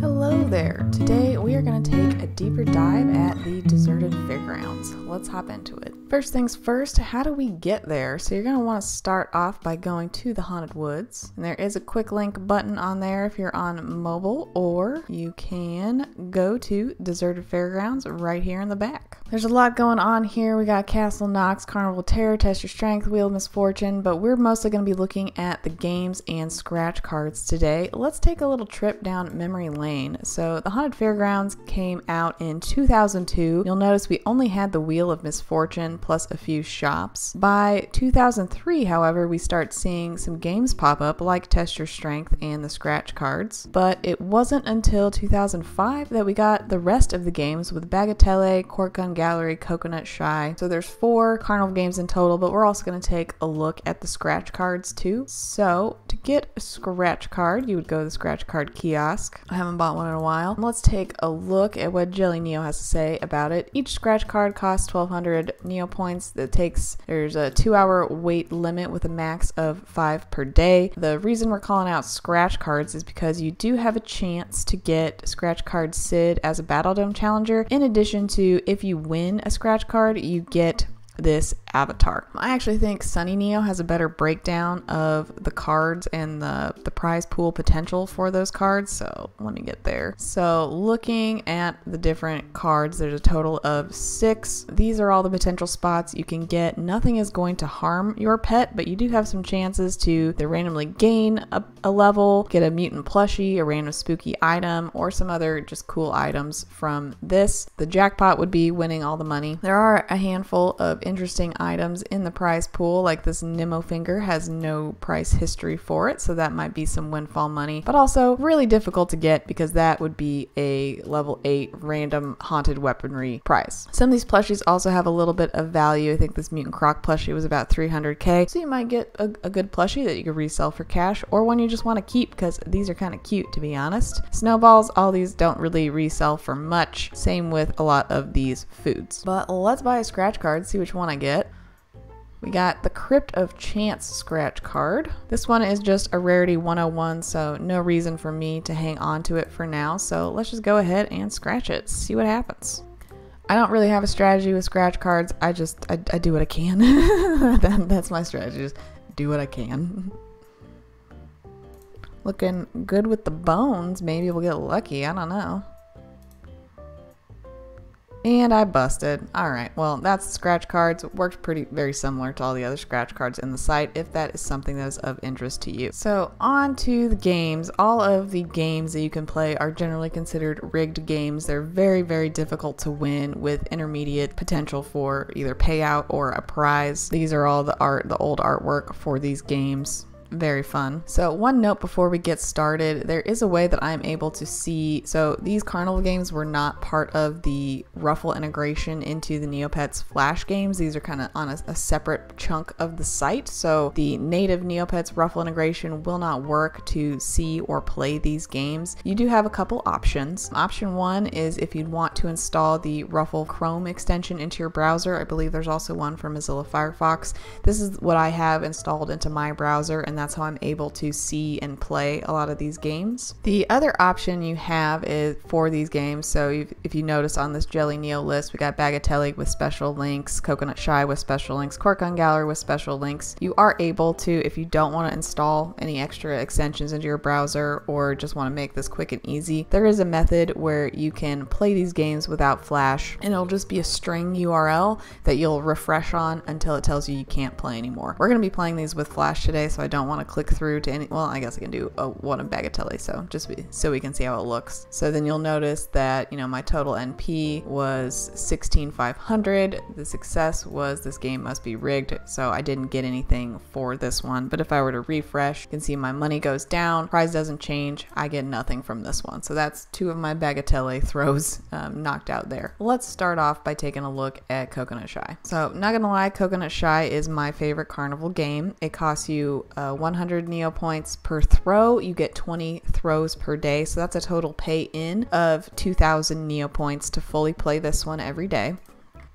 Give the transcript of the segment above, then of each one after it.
Hello there! Today we are going to take a deeper dive at the Deserted Fairgrounds. Let's hop into it. First things first, how do we get there? So you're going to want to start off by going to the Haunted Woods. And there is a quick link button on there if you're on mobile, or you can go to Deserted Fairgrounds right here in the back. There's a lot going on here. We got Castle Knox, Carnival Terror, Test Your Strength, Wheel of Misfortune, but we're mostly going to be looking at the games and scratch cards today. Let's take a little trip down memory lane. So the Haunted Fairgrounds came out in 2002. You'll notice we only had the Wheel of Misfortune plus a few shops. By 2003, however, we start seeing some games pop up like Test Your Strength and the scratch cards, but it wasn't until 2005 that we got the rest of the games with Bagatelle, Cork Gun Gallery, Coconut Shy. So there's 4 Carnival games in total, but we're also going to take a look at the scratch cards too. So to get a scratch card, you would go to the scratch card kiosk. I haven't bought one in a while. And let's take a look at what Jellyneo has to say about it. Each scratch card costs 1,200 Neo points. There's a 2-hour wait limit with a max of 5 per day. The reason we're calling out scratch cards is because you do have a chance to get scratch card Sid as a Battle Dome challenger. In addition to, if you win a scratch card, you get this avatar. I actually think Sunnyneo has a better breakdown of the cards and the prize pool potential for those cards, so let me get there. So looking at the different cards, there's a total of 6. These are all the potential spots you can get. Nothing is going to harm your pet, but you do have some chances to either randomly gain a level, get a mutant plushie, a random spooky item, or some other just cool items from this. The jackpot would be winning all the money. There are a handful of interesting items in the prize pool, like this Nimmo finger has no price history for it, so that might be some windfall money, but also really difficult to get because that would be a level 8 random haunted weaponry prize. Some of these plushies also have a little bit of value. I think this mutant croc plushie was about 300k, so you might get a good plushie that you could resell for cash, or one you just want to keep because these are kind of cute, to be honest. Snowballs, all these don't really resell for much, same with a lot of these foods. But let's buy a scratch card, see which one I get. We got the Crypt of Chance scratch card. This one is just a rarity 101, so no reason for me to hang on to it for now, so let's just go ahead and scratch it, see what happens. I don't really have a strategy with scratch cards. I do what I can. That's my strategy, just do what I can. Looking good with the bones. Maybe we'll get lucky, I don't know. And I busted. Alright, well, that's scratch cards. It works very similar to all the other scratch cards in the site, if that is something that is of interest to you. So on to the games. All of the games that you can play are generally considered rigged games. They're very, very difficult to win with intermediate potential for either payout or a prize. These are all the old artwork for these games. Very fun. So one note before we get started, there is a way that I'm able to see, so these Carnival games were not part of the Ruffle integration into the Neopets Flash games. These are kind of on a separate chunk of the site, so the native Neopets Ruffle integration will not work to see or play these games. You do have a couple options. Option 1 is if you'd want to install the Ruffle Chrome extension into your browser. I believe there's also one for Mozilla Firefox. This is what I have installed into my browser, and that's how I'm able to see and play a lot of these games. The other option you have is for these games, so if you notice on this Jellyneo list, we got Bagatelle with special links, Coconut Shy with special links, Cork Gun Gallery with special links. You are able to, if you don't want to install any extra extensions into your browser or just want to make this quick and easy, there is a method where you can play these games without Flash, and it'll just be a string URL that you'll refresh on until it tells you you can't play anymore. We're going to be playing these with Flash today, so I don't want to click through to any, well, I guess I can do a one of Bagatelle, so just so we can see how it looks. So then you'll notice that, you know, my total NP was 16,500. The success was this game must be rigged, so I didn't get anything for this one. But if I were to refresh, you can see my money goes down, prize doesn't change, I get nothing from this one. So that's 2 of my Bagatelle throws knocked out there. Let's start off by taking a look at Coconut Shy. So not gonna lie, Coconut Shy is my favorite Carnival game. It costs you 100 Neo points per throw. You get 20 throws per day, so that's a total pay in of 2,000 Neo points to fully play this one every day.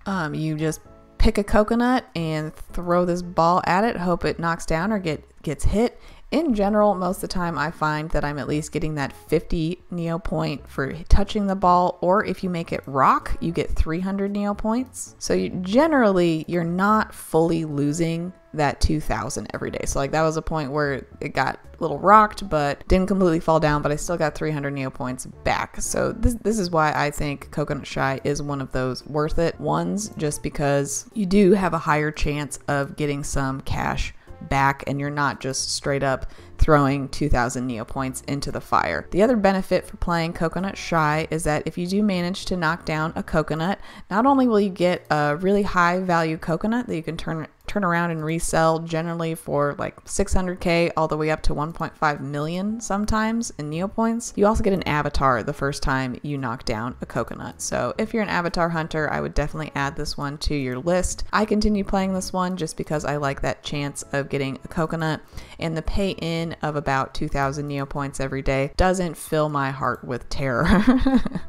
You just pick a coconut and throw this ball at it, hope it knocks down or gets hit, In general, most of the time I find that I'm at least getting that 50 Neo point for touching the ball, or if you make it rock, you get 300 Neo points. So generally, you're not fully losing that 2,000 every day. So like that was a point where it got a little rocked, but didn't completely fall down, but I still got 300 Neo points back. So this is why I think Coconut Shy is one of those worth it ones, just because you do have a higher chance of getting some cash back and you're not just straight up throwing 2,000 Neo points into the fire. The other benefit for playing Coconut Shy is that if you do manage to knock down a coconut, not only will you get a really high value coconut that you can turn around and resell generally for like 600k all the way up to 1.5 million sometimes in Neo points, you also get an avatar the first time you knock down a coconut. So if you're an avatar hunter, I would definitely add this one to your list. I continue playing this one just because I like that chance of getting a coconut, and the pay in of about 2,000 Neo points every day doesn't fill my heart with terror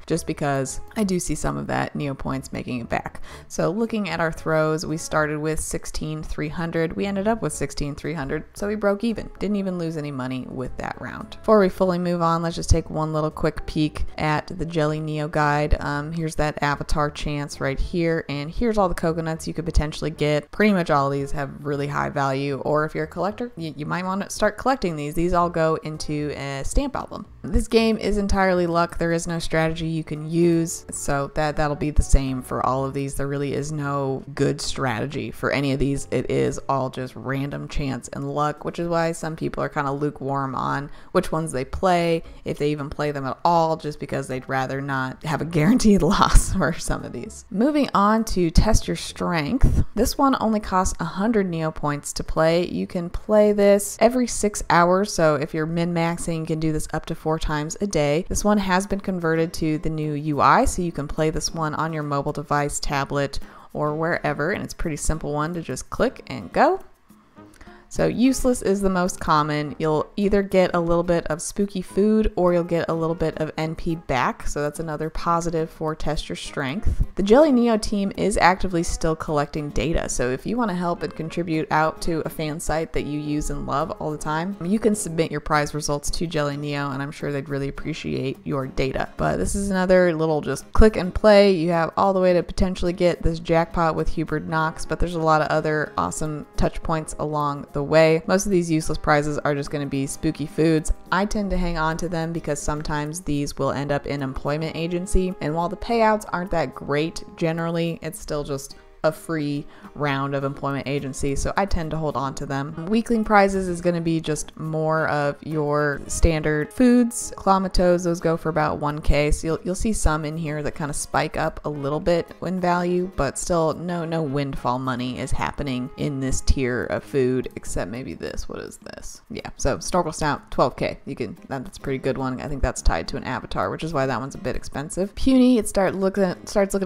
just because I do see some of that Neo points making it back. So looking at our throws, we started with 16,300. We ended up with 16,300, so we broke even. Didn't even lose any money with that round. Before we fully move on, let's just take one little quick peek at the Jellyneo guide. Here's that avatar chance right here, and here's all the coconuts you could potentially get. Pretty much all of these have really high value, or if you're a collector, you might want to start collecting these. These all go into a stamp album. This game is entirely luck. There is no strategy you can use, so that'll be the same for all of these. There really is no good strategy for any of these. It is all just random chance and luck, which is why some people are kind of lukewarm on which ones they play, if they even play them at all, just because they'd rather not have a guaranteed loss for some of these. Moving on to Test Your Strength. This one only costs 100 Neo points to play. You can play this every 6 hours, so if you're min-maxing, you can do this up to 4 times a day. This one has been converted to the new UI, so you can play this one on your mobile device, tablet, or wherever, and it's a pretty simple one to just click and go. So useless is the most common. You'll either get a little bit of spooky food or you'll get a little bit of NP back. So that's another positive for Test Your Strength. The Jellyneo team is actively still collecting data. So if you want to help and contribute out to a fan site that you use and love all the time, you can submit your prize results to Jellyneo, and I'm sure they'd really appreciate your data. But this is another little just click and play. You have all the way to potentially get this jackpot with Hubert Knox, but there's a lot of other awesome touch points along the way. Most of these useless prizes are just going to be spooky foods. I tend to hang on to them because sometimes these will end up in employment agency, and while the payouts aren't that great generally, it's still just a free round of employment agency, so I tend to hold on to them. Weakling prizes is going to be just more of your standard foods. Clamatos, those go for about 1k, so you'll see some in here that kind of spike up a little bit in value, but still no windfall money is happening in this tier of food, except maybe this. What is this? Yeah, so Snorkel Snout, 12k. You can, that's a pretty good one. I think that's tied to an avatar, which is why that one's a bit expensive. Puny, it starts looking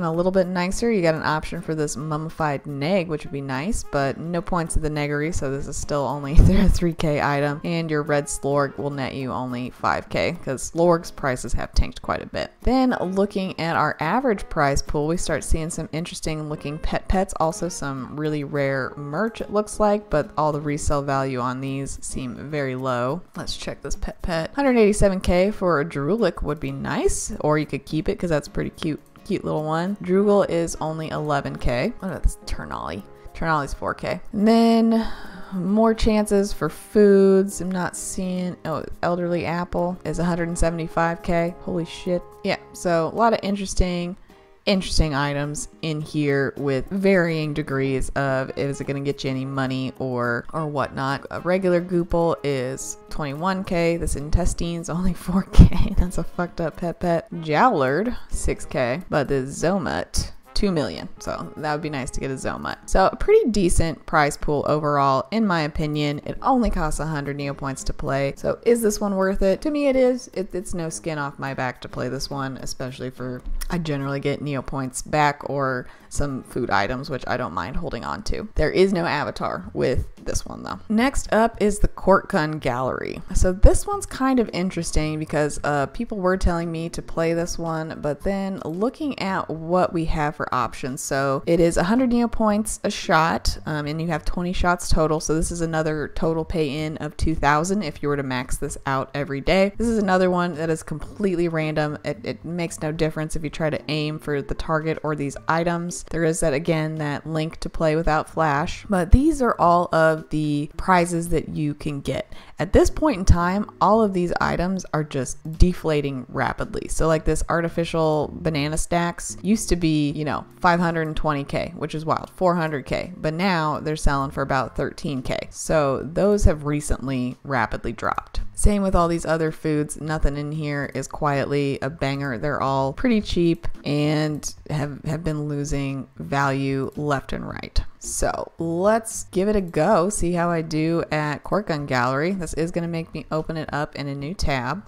a little bit nicer. You got an option for this mummified neg, which would be nice, but no points at the Neggery, so this is still only a 3k item, and your red Slorg will net you only 5k because Slorg's prices have tanked quite a bit. Then looking at our average prize pool, we start seeing some interesting looking pets, also some really rare merch it looks like, but all the resale value on these seem very low. Let's check this pet. 187k for a Drulic would be nice, or you could keep it because that's pretty cute little one. Drugal is only 11k. What about this Ternali? Ternali's 4k. And then more chances for foods. I'm not seeing, oh, elderly apple is 175k. Holy shit. Yeah, so a lot of interesting items in here with varying degrees of is it going to get you any money or whatnot. A regular Goople is 21k. This intestine's only 4k. That's a fucked up pet. Jowlard, 6k, but the Zomut, 2 million, so that would be nice to get a Zomut. So a pretty decent prize pool overall, in my opinion. It only costs 100 Neo points to play. So is this one worth it? To me, it is. It's no skin off my back to play this one, especially for I generally get Neo points back or some food items, which I don't mind holding on to. There is no avatar with this one though. Next up is the Cork Gun Gallery. So this one's kind of interesting because people were telling me to play this one, but then looking at what we have for options. So it is 100 Neo points a shot, and you have 20 shots total. So this is another total pay in of 2,000 if you were to max this out every day. This is another one that is completely random. It makes no difference if you try to aim for the target or these items. There is that again, that link to play without flash, but these are all of the prizes that you can get. At this point in time, all of these items are just deflating rapidly. So like this artificial banana stacks used to be, you know, 520k, which is wild, 400k, but now they're selling for about 13k. So those have recently rapidly dropped. Same with all these other foods. Nothing in here is quietly a banger. They're all pretty cheap and have been losing value left and right. So let's give it a go, see how I do at Cork Gun Gallery. This is going to make me open it up in a new tab.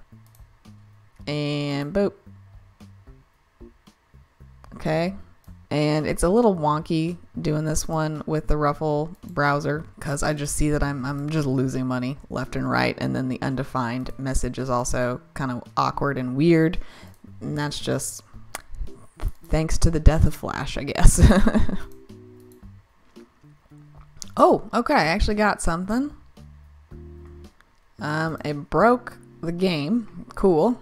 And boop. Okay. And it's a little wonky doing this one with the Ruffle browser because I just see that I'm just losing money left and right. And then the undefined message is also kind of awkward and weird. And that's just thanks to the death of Flash, I guess. Oh, okay. I actually got something. It broke the game. Cool.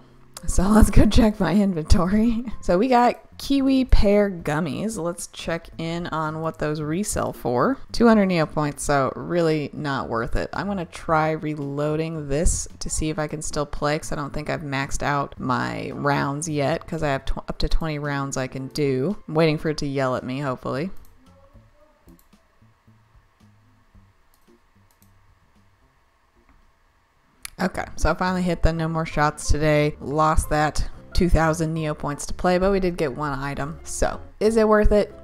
So let's go check my inventory. So we got kiwi pear gummies. Let's check in on what those resell for. 200 Neo points, so really not worth it. I'm gonna try reloading this to see if I can still play because I don't think I've maxed out my rounds yet because I have up to 20 rounds I can do. I'm waiting for it to yell at me, hopefully. Okay, so I finally hit the no more shots today. Lost that 2,000 Neo points to play, but we did get one item. So is it worth it?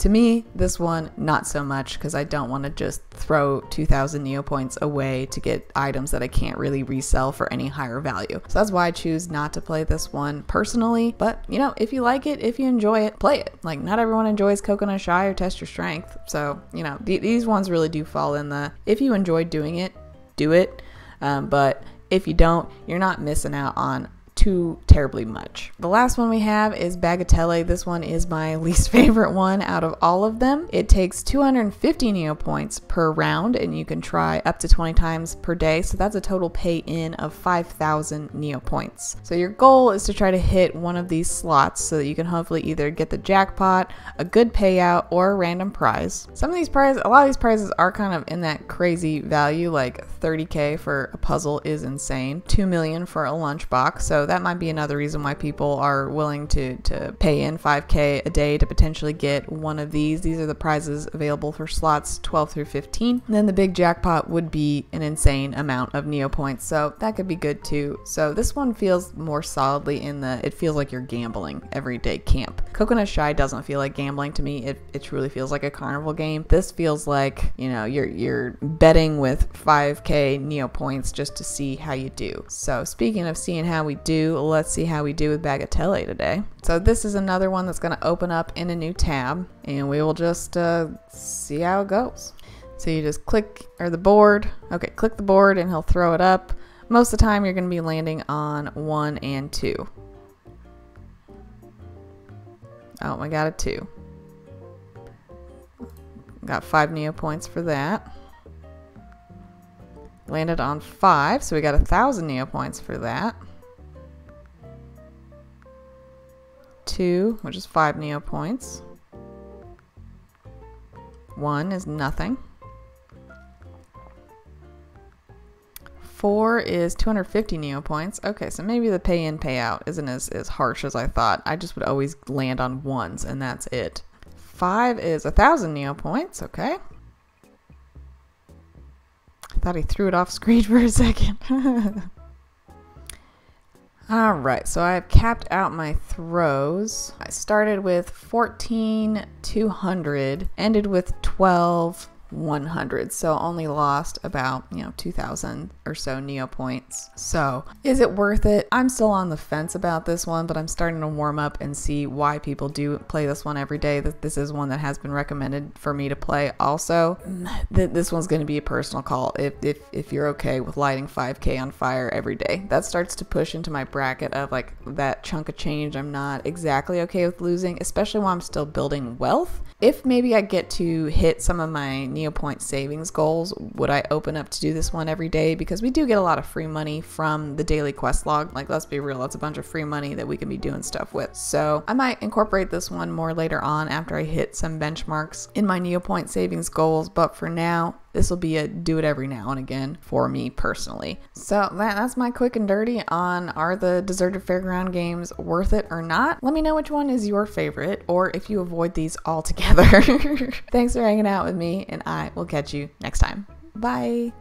To me, this one, not so much, because I don't want to just throw 2,000 Neo points away to get items that I can't really resell for any higher value. So that's why I choose not to play this one personally. But you know, if you like it, if you enjoy it, play it. Like not everyone enjoys Coconut Shy or Test Your Strength. So you know, these ones really do fall in the, if you enjoy doing it, do it. But if you don't, you're not missing out on too terribly much. The last one we have is Bagatelle. This one is my least favorite one out of all of them. It takes 250 Neo points per round and you can try up to 20 times per day. So that's a total pay in of 5,000 Neo points. So your goal is to try to hit one of these slots so that you can hopefully either get the jackpot, a good payout, or a random prize. Some of these prizes, a lot of these prizes are kind of in that crazy value, like 30k for a puzzle is insane, 2 million for a lunchbox. So that might be another reason why people are willing to pay in 5k a day to potentially get one of these. These are the prizes available for slots 12 through 15. And then the big jackpot would be an insane amount of Neo points. So that could be good too. So this one feels more solidly in the, it feels like you're gambling everyday camp. Coconut Shy doesn't feel like gambling to me. It truly feels like a carnival game. This feels like, you know, you're betting with 5k Neo points just to see how you do. So speaking of seeing how we do, let's see how we do with Bagatelle today. So this is another one that's going to open up in a new tab and we will just see how it goes. So you just click or the board. Okay, click the board and he'll throw it up. Most of the time you're going to be landing on 1 and 2. Oh, I got a 2. Got 5 Neo points for that. Landed on 5, so we got 1,000 Neo points for that. 2, which is 5 Neo points. 1 is nothing. 4 is 250 Neo points. Okay, so maybe the pay-in payout isn't as harsh as I thought. I just would always land on 1s and that's it. 5 is 1,000 Neo points. Okay. I thought he threw it off screen for a second. All right, so I've capped out my throws. I started with 14,200, ended with 12, 100, so only lost about 2,000 or so Neo points. So is it worth it? I'm still on the fence about this one, but I'm starting to warm up and see why people do play this one every day. That this is one that has been recommended for me to play. Also, that this one's going to be a personal call. If you're okay with lighting 5K on fire every day, that starts to push into my bracket of like that chunk of change I'm not exactly okay with losing, especially while I'm still building wealth. If maybe I get to hit some of my Neopoint savings goals, would I open up to do this one every day? Because we do get a lot of free money from the daily quest log. Like, let's be real, that's a bunch of free money that we can be doing stuff with. So I might incorporate this one more later on after I hit some benchmarks in my Neopoint savings goals. But for now, this will be a do it every now and again for me personally. So that's my quick and dirty on are the Deserted Fairground games worth it or not? Let me know which one is your favorite, or if you avoid these altogether. Thanks for hanging out with me, and I will catch you next time. Bye.